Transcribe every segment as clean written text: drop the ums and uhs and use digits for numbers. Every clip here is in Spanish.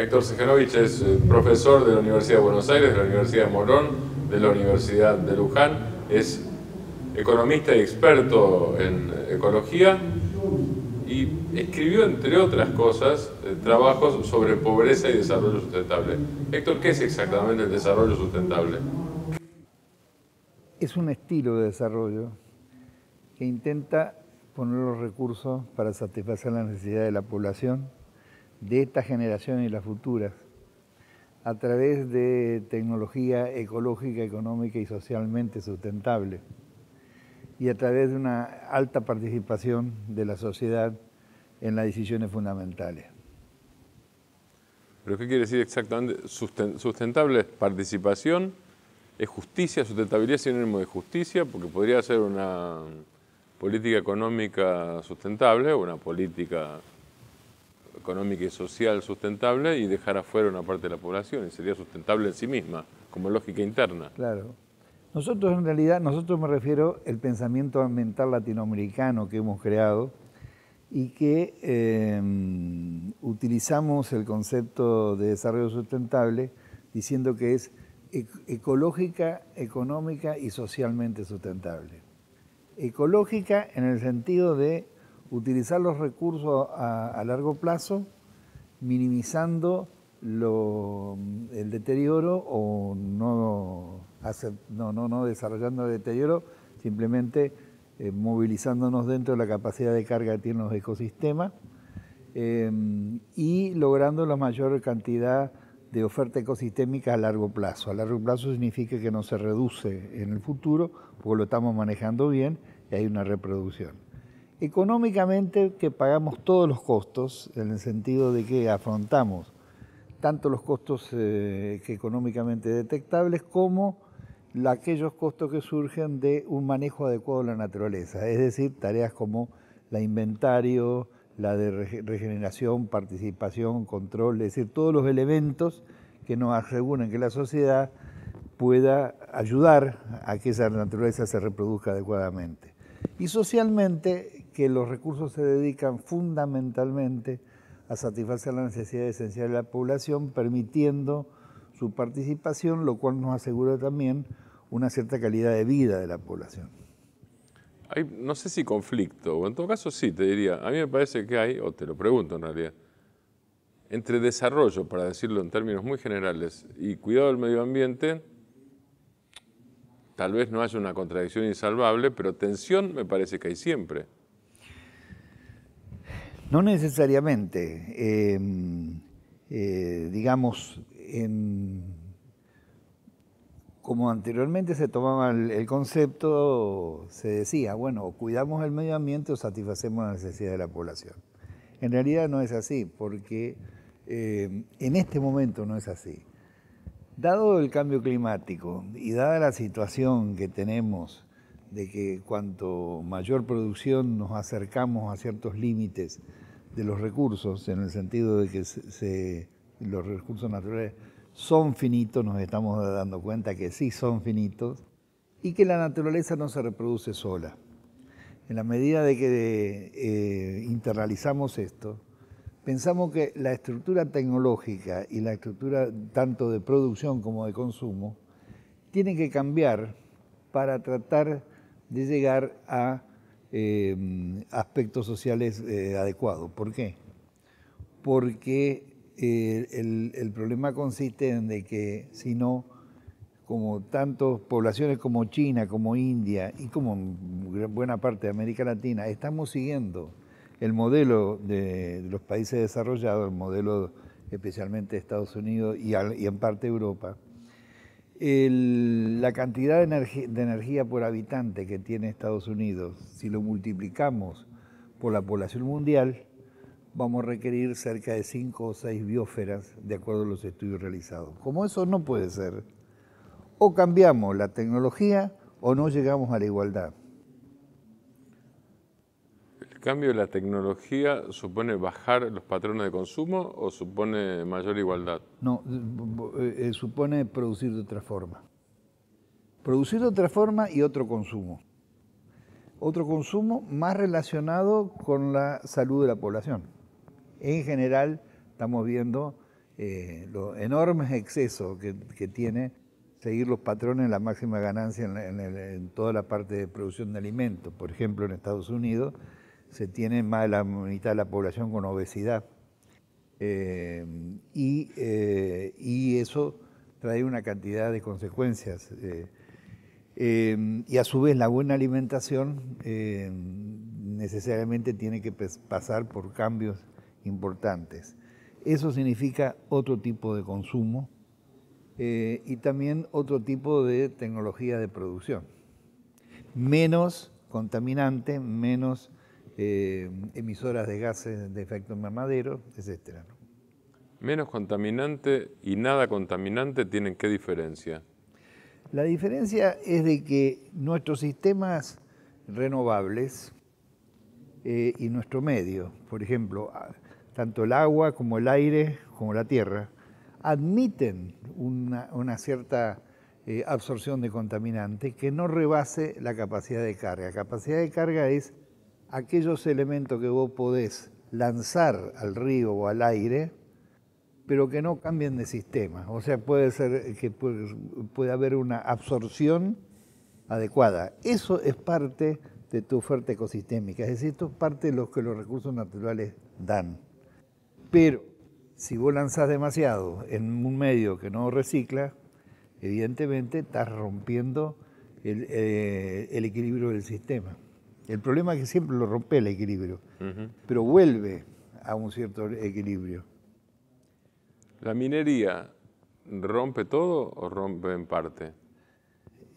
Héctor Sejenovich es profesor de la Universidad de Buenos Aires, de la Universidad de Morón, de la Universidad de Luján, es economista y experto en ecología y escribió, entre otras cosas, trabajos sobre pobreza y desarrollo sustentable. Héctor, ¿qué es exactamente el desarrollo sustentable? Es un estilo de desarrollo que intenta poner los recursos para satisfacer las necesidades de la población, de esta generación y las futuras, a través de tecnología ecológica, económica y socialmente sustentable, y a través de una alta participación de la sociedad en las decisiones fundamentales. ¿Pero qué quiere decir exactamente? Sustentable es participación, es justicia, sustentabilidad es sinónimo de justicia, porque podría ser una política económica sustentable, una política económica y social sustentable y dejar afuera una parte de la población, y sería sustentable en sí misma, como lógica interna. Claro. Nosotros en realidad, me refiero al pensamiento ambiental latinoamericano que hemos creado y que utilizamos el concepto de desarrollo sustentable diciendo que es ecológica, económica y socialmente sustentable. Ecológica en el sentido de utilizar los recursos a largo plazo, minimizando el deterioro o no desarrollando el deterioro, simplemente movilizándonos dentro de la capacidad de carga que tienen los ecosistemas y logrando la mayor cantidad de oferta ecosistémica a largo plazo. A largo plazo significa que no se reduce en el futuro, porque lo estamos manejando bien y hay una reproducción. Económicamente, que pagamos todos los costos, en el sentido de que afrontamos tanto los costos que económicamente detectables como aquellos costos que surgen de un manejo adecuado de la naturaleza, es decir, tareas como la inventario, la de regeneración, participación, control, es decir, todos los elementos que nos aseguran que la sociedad pueda ayudar a que esa naturaleza se reproduzca adecuadamente. Y socialmente, que los recursos se dedican fundamentalmente a satisfacer la necesidad esencial de la población, permitiendo su participación, lo cual nos asegura también una cierta calidad de vida de la población. Hay, no sé si conflicto, o en todo caso sí, te diría, a mí me parece que hay, o te lo pregunto en realidad, entre desarrollo, para decirlo en términos muy generales, y cuidado del medio ambiente, tal vez no haya una contradicción insalvable, pero tensión me parece que hay siempre. No necesariamente, digamos, como anteriormente se tomaba el concepto, se decía, bueno, o cuidamos el medio ambiente o satisfacemos la necesidad de la población. En realidad no es así, porque en este momento no es así. Dado el cambio climático y dada la situación que tenemos de que cuanto mayor producción nos acercamos a ciertos límites de los recursos, en el sentido de que los recursos naturales son finitos, nos estamos dando cuenta que sí son finitos, y que la naturaleza no se reproduce sola. En la medida de que internalizamos esto, pensamos que la estructura tecnológica y la estructura tanto de producción como de consumo tienen que cambiar para tratar de llegar a aspectos sociales adecuados. ¿Por qué? Porque el problema consiste en de que si no, como tantas poblaciones como China, como India y como buena parte de América Latina, estamos siguiendo el modelo de los países desarrollados, el modelo especialmente de Estados Unidos y en parte Europa, la cantidad de energía por habitante que tiene Estados Unidos, si lo multiplicamos por la población mundial, vamos a requerir cerca de 5 o 6 biosferas, de acuerdo a los estudios realizados. Como eso no puede ser, o cambiamos la tecnología o no llegamos a la igualdad. ¿El cambio de la tecnología supone bajar los patrones de consumo o supone mayor igualdad? No, supone producir de otra forma. Producir de otra forma y otro consumo. Otro consumo más relacionado con la salud de la población. En general, estamos viendo los enormes excesos que tiene seguir los patrones de la máxima ganancia en toda la parte de producción de alimentos. Por ejemplo, en Estados Unidos se tiene más de la mitad de la población con obesidad. Y eso trae una cantidad de consecuencias. Y a su vez la buena alimentación necesariamente tiene que pasar por cambios importantes. Eso significa otro tipo de consumo y también otro tipo de tecnología de producción. Menos contaminante, menos emisoras de gases de efecto invernadero, etc. Menos contaminante y nada contaminante, ¿tienen qué diferencia? La diferencia es de que nuestros sistemas renovables y nuestro medio, por ejemplo, tanto el agua como el aire como la tierra, admiten una cierta absorción de contaminante que no rebase la capacidad de carga. La capacidad de carga es aquellos elementos que vos podés lanzar al río o al aire, pero que no cambien de sistema. O sea, puede ser que puede haber una absorción adecuada. Eso es parte de tu oferta ecosistémica, es decir, esto es parte de lo que los recursos naturales dan. Pero si vos lanzás demasiado en un medio que no recicla, evidentemente estás rompiendo el equilibrio del sistema. El problema es que siempre lo rompe el equilibrio, pero vuelve a un cierto equilibrio. ¿La minería rompe todo o rompe en parte?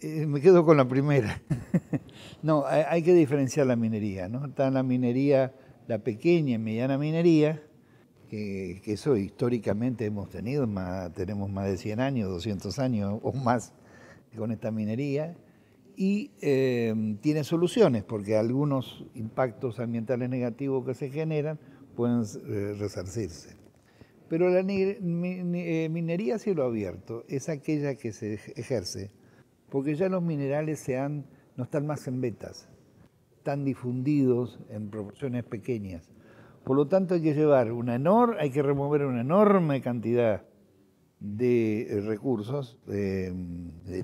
Me quedo con la primera. No, hay que diferenciar la minería, ¿no? Está la minería, la pequeña y mediana minería, que eso históricamente hemos tenido, tenemos más de 100 años, 200 años o más con esta minería, y tiene soluciones, porque algunos impactos ambientales negativos que se generan pueden resarcirse. Pero la minería a cielo abierto es aquella que se ejerce porque ya los minerales no están más en vetas, están difundidos en proporciones pequeñas. Por lo tanto, hay que hay que remover una enorme cantidad de recursos, de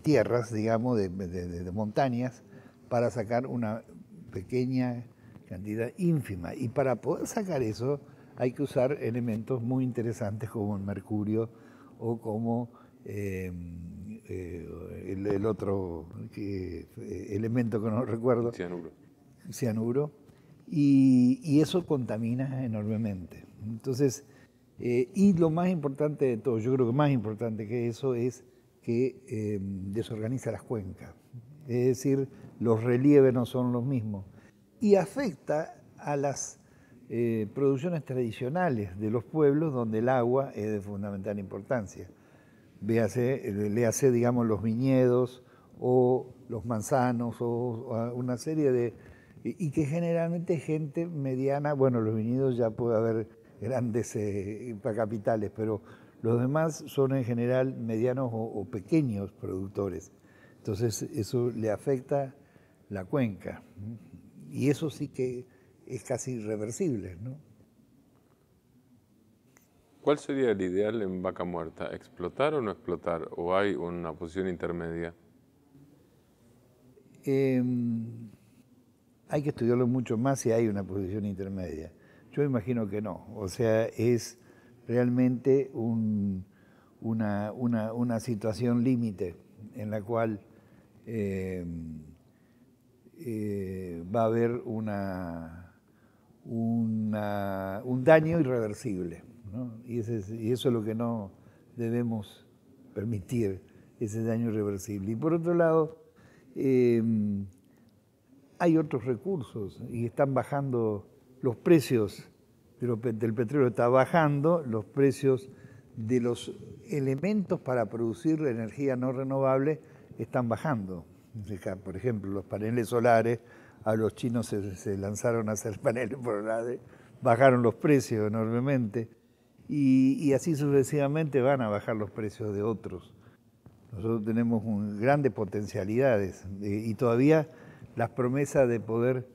tierras, digamos, de montañas, para sacar una pequeña cantidad ínfima. Y para poder sacar eso, hay que usar elementos muy interesantes como el mercurio o como el otro elemento que no recuerdo. Cianuro. Cianuro. Y eso contamina enormemente. Entonces, y lo más importante de todo, yo creo que más importante que eso es que desorganiza las cuencas. Es decir, los relieves no son los mismos. Y afecta a las producciones tradicionales de los pueblos donde el agua es de fundamental importancia. Le hace, digamos, los viñedos o los manzanos o una serie de... Y que generalmente gente mediana, bueno, los viñedos ya puede haber grandes capitales, pero los demás son en general medianos o pequeños productores. Entonces eso le afecta la cuenca. Y eso sí que es casi irreversible, ¿no? ¿Cuál sería el ideal en Vaca Muerta? ¿Explotar o no explotar? ¿O hay una posición intermedia? Hay que estudiarlo mucho más si hay una posición intermedia. Yo imagino que no. O sea, es realmente una situación límite en la cual va a haber un daño irreversible, ¿no? Y eso es lo que no debemos permitir, ese daño irreversible. Y por otro lado, hay otros recursos y están bajando los precios del petróleo, está bajando los precios de los elementos para producir energía no renovable, están bajando. Por ejemplo, los paneles solares, a los chinos se lanzaron a hacer paneles solares, bajaron los precios enormemente y así sucesivamente van a bajar los precios de otros. Nosotros tenemos grandes potencialidades y todavía las promesas de poder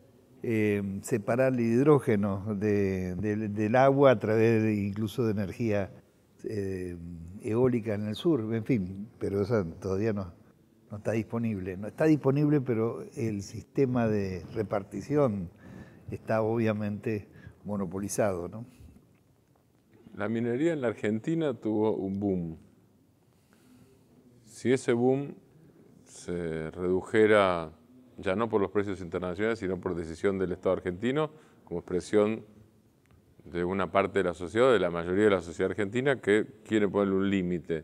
separar el hidrógeno del agua a través incluso de energía eólica en el sur, en fin, pero esa todavía no está disponible. No está disponible, pero el sistema de repartición está obviamente monopolizado, ¿no? La minería en la Argentina tuvo un boom. Si ese boom se redujera, ya no por los precios internacionales, sino por decisión del Estado argentino, como expresión de una parte de la sociedad, de la mayoría de la sociedad argentina, que quiere ponerle un límite.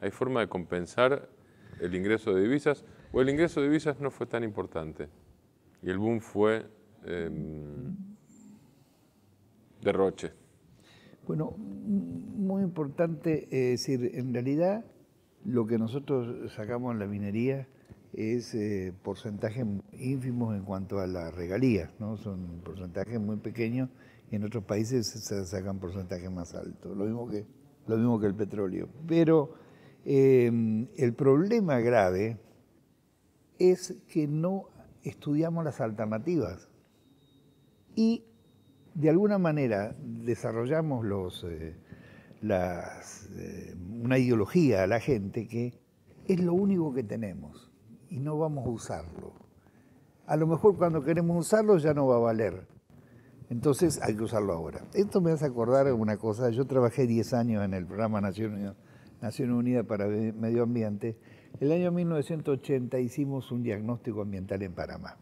¿Hay forma de compensar el ingreso de divisas? ¿O el ingreso de divisas no fue tan importante? Y el boom fue derroche. Bueno, muy importante, es decir, en realidad lo que nosotros sacamos en la minería es porcentajes ínfimos en cuanto a la regalía, ¿no? Son porcentajes muy pequeños y en otros países se sacan porcentajes más altos, lo mismo que el petróleo. Pero el problema grave es que no estudiamos las alternativas y de alguna manera desarrollamos una ideología a la gente que es lo único que tenemos y no vamos a usarlo. A lo mejor cuando queremos usarlo ya no va a valer, entonces hay que usarlo ahora. Esto me hace acordar una cosa. Yo trabajé 10 años en el programa Naciones Unidas para el Medio Ambiente. El año 1980 hicimos un diagnóstico ambiental en Panamá.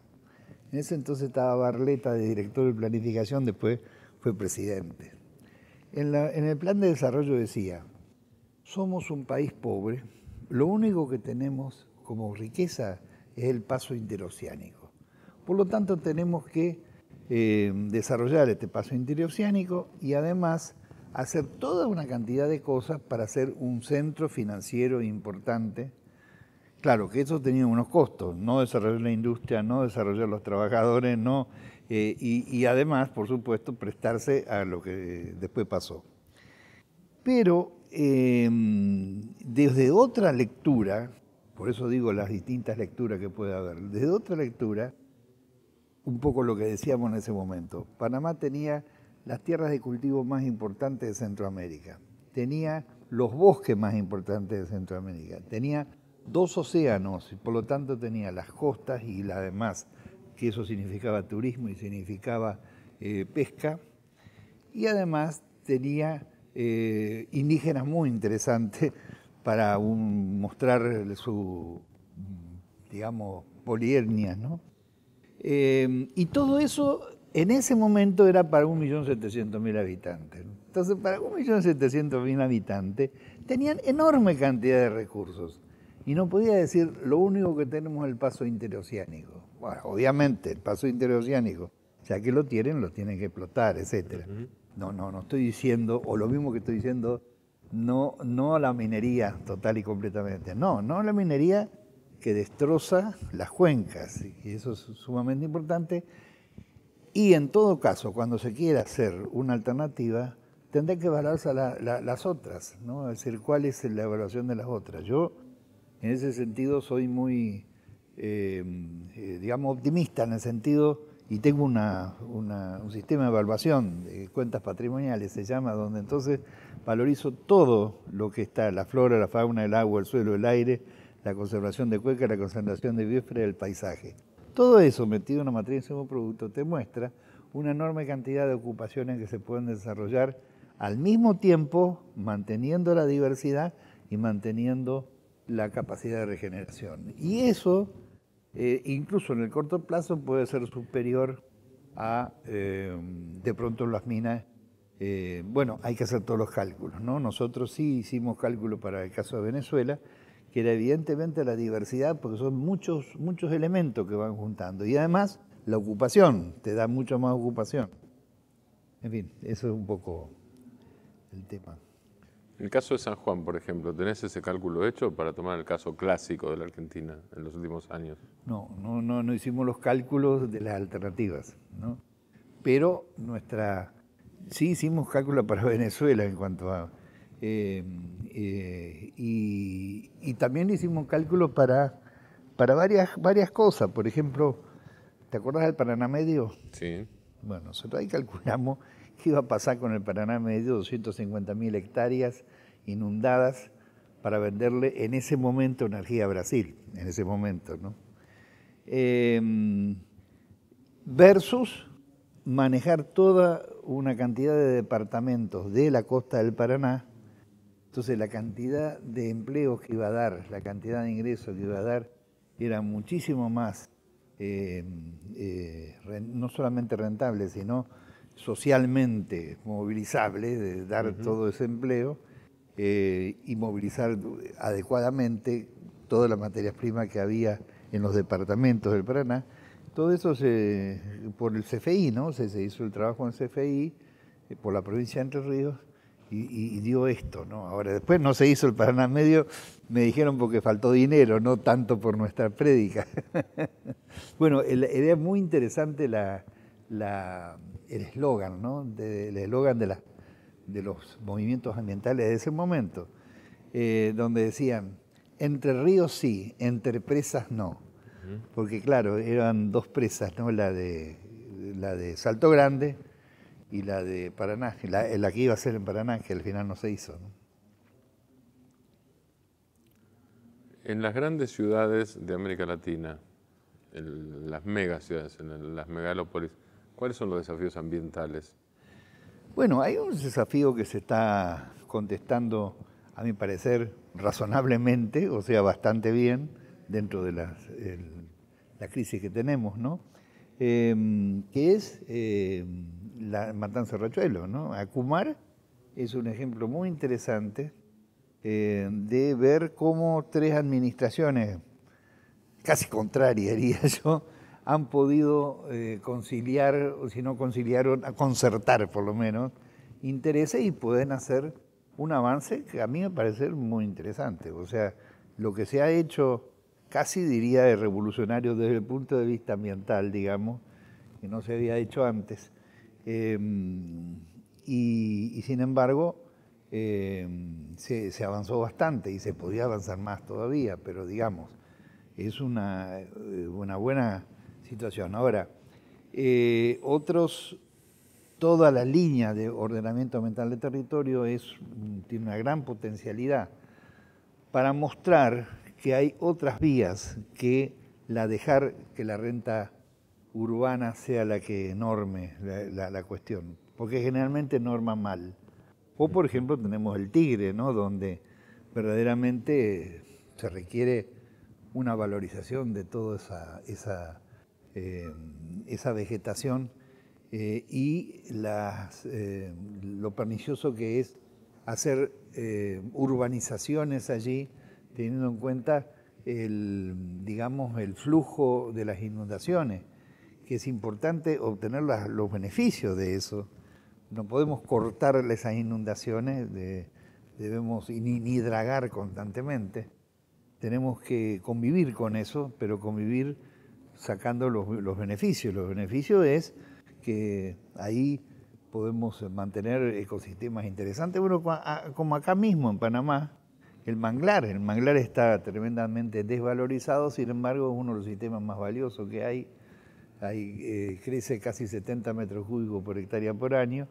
En ese entonces estaba Barletta de director de planificación, después fue presidente. En el plan de desarrollo decía, somos un país pobre, lo único que tenemos como riqueza es el paso interoceánico. Por lo tanto tenemos que desarrollar este paso interoceánico y además hacer toda una cantidad de cosas para hacer un centro financiero importante. Claro que eso tenía unos costos, no desarrollar la industria, no desarrollar los trabajadores, no, y además, por supuesto, prestarse a lo que después pasó. Pero desde otra lectura, por eso digo las distintas lecturas que puede haber, desde otra lectura, un poco lo que decíamos en ese momento, Panamá tenía las tierras de cultivo más importantes de Centroamérica, tenía los bosques más importantes de Centroamérica, tenía 2 océanos, por lo tanto tenía las costas y la demás, que eso significaba turismo y significaba pesca, y además tenía indígenas muy interesantes para mostrar su, digamos, polietnia, ¿no? Y todo eso en ese momento era para 1.700.000 habitantes, ¿no? Entonces, para 1.700.000 habitantes tenían enorme cantidad de recursos. Y no podía decir, lo único que tenemos es el paso interoceánico. Bueno, obviamente, el paso interoceánico, ya que lo tienen que explotar, etc. No estoy diciendo, o lo mismo que estoy diciendo, no a la minería total y completamente. No a la minería que destroza las cuencas, y eso es sumamente importante. Y en todo caso, cuando se quiera hacer una alternativa, tendrá que evaluarse las otras, ¿no? Es decir, cuál es la evaluación de las otras. Yo, en ese sentido soy muy, digamos, optimista en el sentido, y tengo un sistema de evaluación de cuentas patrimoniales, se llama, donde entonces valorizo todo lo que está, la flora, la fauna, el agua, el suelo, el aire, la conservación de cuencas, la conservación de biosfera, el paisaje. Todo eso metido en una matriz de un producto te muestra una enorme cantidad de ocupaciones que se pueden desarrollar al mismo tiempo manteniendo la diversidad y manteniendo la capacidad de regeneración. Y eso, incluso en el corto plazo, puede ser superior a, de pronto, las minas. Bueno, hay que hacer todos los cálculos, ¿no? Nosotros sí hicimos cálculos para el caso de Venezuela, que era evidentemente la diversidad, porque son muchos elementos que van juntando. Y además, la ocupación, te da mucho más ocupación. En fin, eso es un poco el tema. En el caso de San Juan, por ejemplo, ¿tenés ese cálculo hecho para tomar el caso clásico de la Argentina en los últimos años? No hicimos los cálculos de las alternativas, ¿no? Pero sí hicimos cálculos para Venezuela en cuanto a... y también hicimos cálculos para varias cosas. Por ejemplo, ¿te acordás del Paraná Medio? Sí. Bueno, nosotros ahí calculamos qué iba a pasar con el Paraná Medio, 250.000 hectáreas, inundadas para venderle en ese momento energía a Brasil, en ese momento, ¿no? Versus manejar toda una cantidad de departamentos de la costa del Paraná. Entonces la cantidad de empleos que iba a dar, la cantidad de ingresos que iba a dar, era muchísimo más, no solamente rentable, sino socialmente movilizable, de dar todo ese empleo y movilizar adecuadamente todas las materias primas que había en los departamentos del Paraná. Todo eso por el CFI, ¿no? Se hizo el trabajo en el CFI, por la provincia de Entre Ríos, y dio esto, ¿no? Ahora, después no se hizo el Paraná Medio, me dijeron porque faltó dinero, no tanto por nuestra prédica. Bueno, era muy interesante el eslogan, ¿no? El eslogan de los movimientos ambientales de ese momento, donde decían, entre ríos sí, entre presas no. Porque claro, eran dos presas, ¿no? La de Salto Grande y la de Paraná, la que iba a ser en Paraná, que al final no se hizo, ¿no? En las grandes ciudades de América Latina, en las megaciudades, en las megalópolis, ¿cuáles son los desafíos ambientales? Bueno, hay un desafío que se está contestando, a mi parecer, razonablemente, o sea, bastante bien, dentro de la crisis que tenemos, ¿no? Que es la Matanza Riachuelo, ¿no? Acumar es un ejemplo muy interesante de ver cómo tres administraciones, casi contrarias diría yo, han podido conciliar, o si no conciliaron, concertar por lo menos, intereses y pueden hacer un avance que a mí me parece muy interesante. O sea, lo que se ha hecho casi diría de revolucionario desde el punto de vista ambiental, digamos, que no se había hecho antes. Y sin embargo, se avanzó bastante y se podía avanzar más todavía, pero digamos, es una buena situación. Ahora, toda la línea de ordenamiento ambiental del territorio tiene una gran potencialidad para mostrar que hay otras vías que dejar que la renta urbana sea la que norme la cuestión, porque generalmente norma mal. O por ejemplo tenemos el Tigre, ¿no? Donde verdaderamente se requiere una valorización de toda esa vegetación y lo pernicioso que es hacer urbanizaciones allí, teniendo en cuenta el flujo de las inundaciones, que es importante obtener los beneficios de eso. No podemos cortar esas inundaciones, debemos ni dragar constantemente. Tenemos que convivir con eso, pero convivir sacando los beneficios. Los beneficios es que ahí podemos mantener ecosistemas interesantes, bueno, como acá mismo en Panamá. El manglar está tremendamente desvalorizado, sin embargo es uno de los sistemas más valiosos que hay. Crece casi 70 metros cúbicos por hectárea por año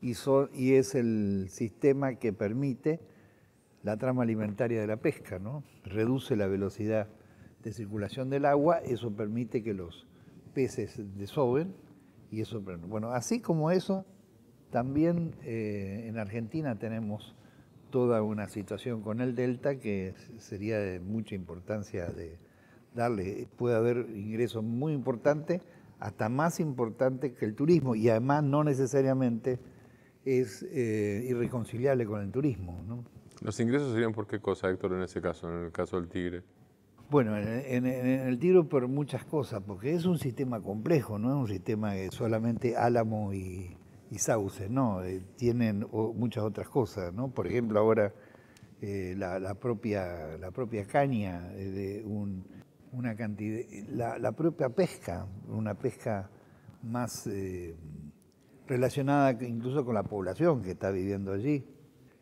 y es el sistema que permite la trama alimentaria de la pesca, ¿no? Reduce la velocidad de circulación del agua, eso permite que los peces desoven y eso. Bueno, así como eso, también en Argentina tenemos toda una situación con el Delta que sería de mucha importancia de darle. Puede haber ingresos muy importantes, hasta más importantes que el turismo, y además no necesariamente es irreconciliable con el turismo, ¿no? ¿Los ingresos serían por qué cosa, Héctor, en ese caso, en el caso del Tigre? Bueno, en el Tigre por muchas cosas, porque es un sistema complejo, no es un sistema que solamente álamo y sauces, ¿no? Tienen muchas otras cosas, ¿no? Por ejemplo, ahora la propia caña, una cantidad, la propia pesca, una pesca más relacionada incluso con la población que está viviendo allí,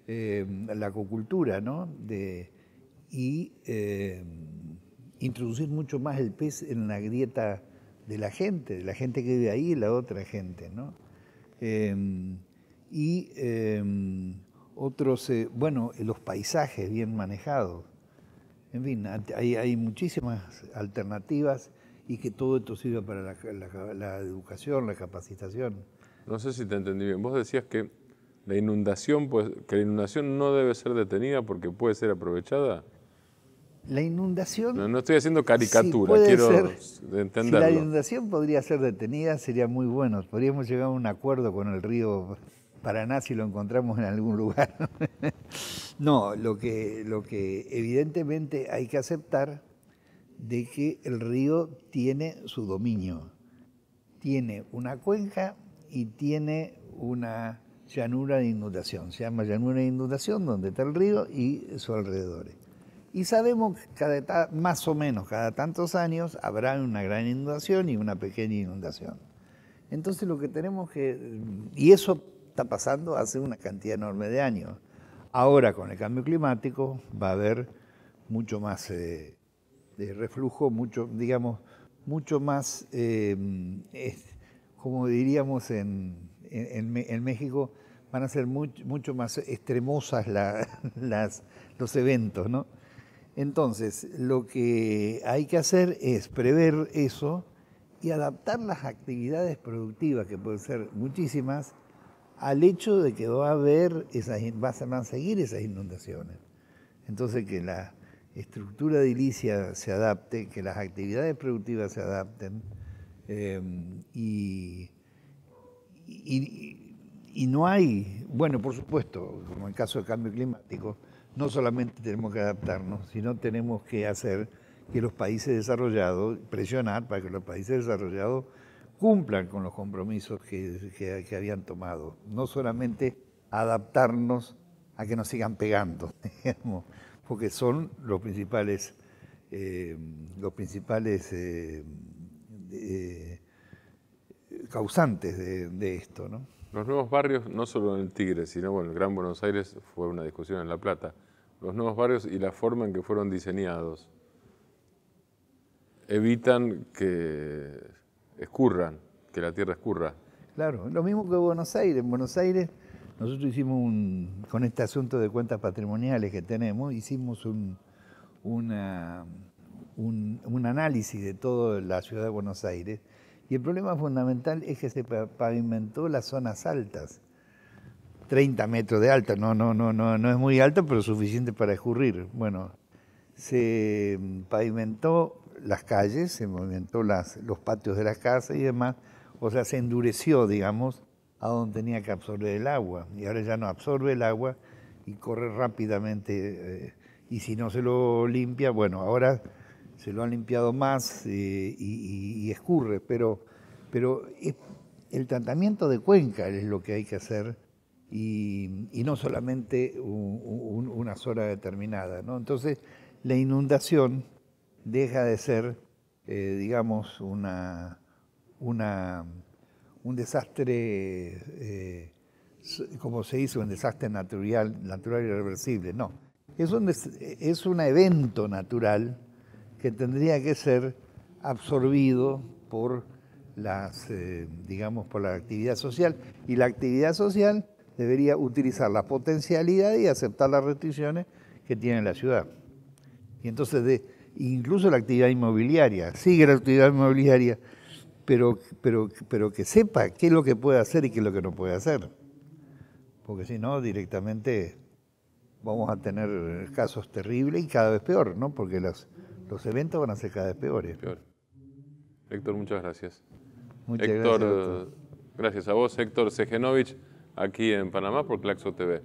la acuicultura, ¿no? Introducir mucho más el pez en la dieta de la gente que vive ahí y la otra gente, ¿no? Y otros, bueno, los paisajes bien manejados. En fin, hay muchísimas alternativas y que todo esto sirva para la educación, la capacitación. No sé si te entendí bien. Vos decías que la inundación, pues, que la inundación no debe ser detenida porque puede ser aprovechada. La inundación... No, no estoy haciendo caricatura, sí quiero entenderlo. Si la inundación podría ser detenida, sería muy bueno. Podríamos llegar a un acuerdo con el río Paraná si lo encontramos en algún lugar. No, lo que evidentemente hay que aceptar de que el río tiene su dominio. Tiene una cuenca y tiene una llanura de inundación. Se llama llanura de inundación, donde está el río y sus alrededores. Y sabemos que más o menos cada tantos años habrá una gran inundación y una pequeña inundación. Entonces lo que tenemos que... Y eso está pasando hace una cantidad enorme de años. Ahora con el cambio climático va a haber mucho más de reflujo, mucho más, como diríamos en México, van a ser mucho más extremosas los eventos, ¿no? Entonces, lo que hay que hacer es prever eso y adaptar las actividades productivas, que pueden ser muchísimas, al hecho de que va a haber van a seguir esas inundaciones. Entonces, que la estructura edilicia se adapte, que las actividades productivas se adapten y no hay, bueno, por supuesto, como en el caso del cambio climático, no solamente tenemos que adaptarnos, sino tenemos que hacer que los países desarrollados, presionar para que los países desarrollados cumplan con los compromisos que habían tomado. No solamente adaptarnos a que nos sigan pegando, digamos, porque son los principales causantes de esto, ¿no? Los nuevos barrios, no solo en el Tigre, sino bueno, el Gran Buenos Aires fue una discusión en La Plata. Los nuevos barrios y la forma en que fueron diseñados evitan que escurran, que la tierra escurra. Claro, lo mismo que Buenos Aires. En Buenos Aires nosotros hicimos con este asunto de cuentas patrimoniales que tenemos, hicimos un análisis de toda la ciudad de Buenos Aires. Y el problema fundamental es que se pavimentó las zonas altas, 30 metros de alta, no es muy alta, pero suficiente para escurrir. Bueno, se pavimentó las calles, se pavimentó los patios de las casas y demás, o sea, se endureció, digamos, a donde tenía que absorber el agua, y ahora ya no absorbe el agua y corre rápidamente, y si no se lo limpia, bueno, ahora... se lo han limpiado más y escurre, pero el tratamiento de cuenca es lo que hay que hacer y no solamente una zona determinada, ¿no? Entonces la inundación deja de ser, digamos, un desastre, como se dice, un desastre natural irreversible, no. Es un evento natural que tendría que ser absorbido por digamos, por la actividad social, y la actividad social debería utilizar la potencialidad y aceptar las restricciones que tiene la ciudad. Y entonces, incluso la actividad inmobiliaria, sigue la actividad inmobiliaria, pero que sepa qué es lo que puede hacer y qué es lo que no puede hacer, porque si no, directamente vamos a tener casos terribles y cada vez peor, ¿no? Porque los eventos van a ser cada vez peores. Peor. Héctor, muchas gracias. Muchas gracias. Gracias a vos, Héctor Sejenovich, aquí en Panamá por CLACSO TV.